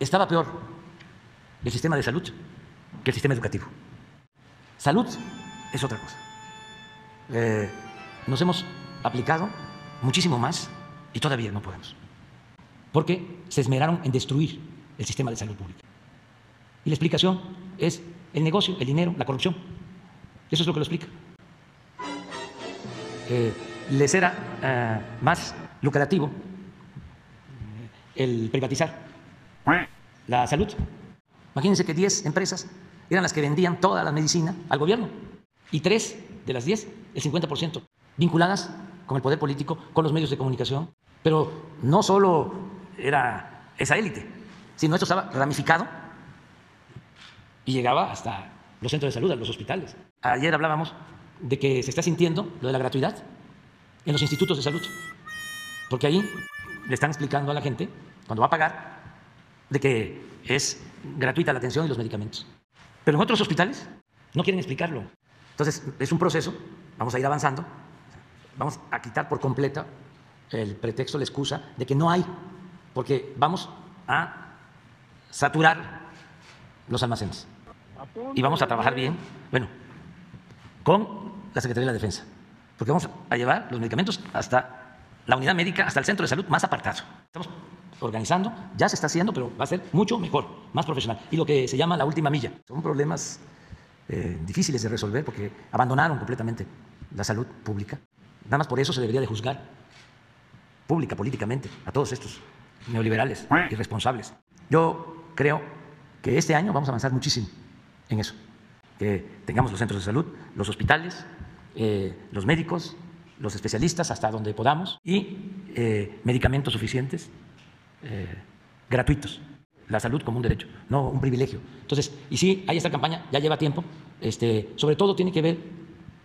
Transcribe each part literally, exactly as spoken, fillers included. estaba peor el sistema de salud que el sistema educativo. Salud es otra cosa. Eh, nos hemos aplicado muchísimo más y todavía no podemos, porque se esmeraron en destruir el sistema de salud pública. Y la explicación es el negocio, el dinero, la corrupción. Eso es lo que lo explica. Eh, les era eh, más lucrativo el privatizar la salud. Imagínense que diez empresas eran las que vendían toda la medicina al gobierno, y tres de las diez, el cincuenta por ciento, vinculadas con el poder político, con los medios de comunicación. Pero no solo era esa élite, sino esto estaba ramificado y llegaba hasta los centros de salud, a los hospitales. Ayer hablábamos de que se está sintiendo lo de la gratuidad en los institutos de salud, porque ahí le están explicando a la gente, cuando va a pagar, de que es gratuita la atención y los medicamentos. Pero en otros hospitales no quieren explicarlo. Entonces, es un proceso, vamos a ir avanzando, vamos a quitar por completa el pretexto, la excusa de que no hay, porque vamos a saturar los almacenes y vamos a trabajar bien, bueno, con la Secretaría de la Defensa, porque vamos a llevar los medicamentos hasta la unidad médica, hasta el centro de salud más apartado. Estamos organizando, ya se está haciendo, pero va a ser mucho mejor, más profesional. Y lo que se llama la última milla. Son problemas eh, difíciles de resolver porque abandonaron completamente la salud pública. Nada más por eso se debería de juzgar pública, políticamente, a todos estos neoliberales irresponsables. Yo creo que este año vamos a avanzar muchísimo en eso. Que tengamos los centros de salud, los hospitales, eh, los médicos, los especialistas hasta donde podamos y eh, medicamentos suficientes, eh, gratuitos. La salud como un derecho, no un privilegio. Entonces, y sí, ahí esta campaña ya lleva tiempo, este, sobre todo tiene que ver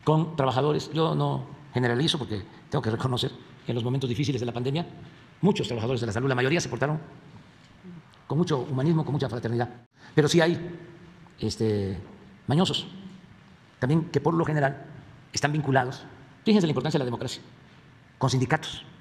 con trabajadores. Yo no generalizo porque tengo que reconocer que en los momentos difíciles de la pandemia muchos trabajadores de la salud, la mayoría, se portaron con mucho humanismo, con mucha fraternidad. Pero sí hay este, mañosos también que por lo general están vinculados. Fíjense la importancia de la democracia, con sindicatos.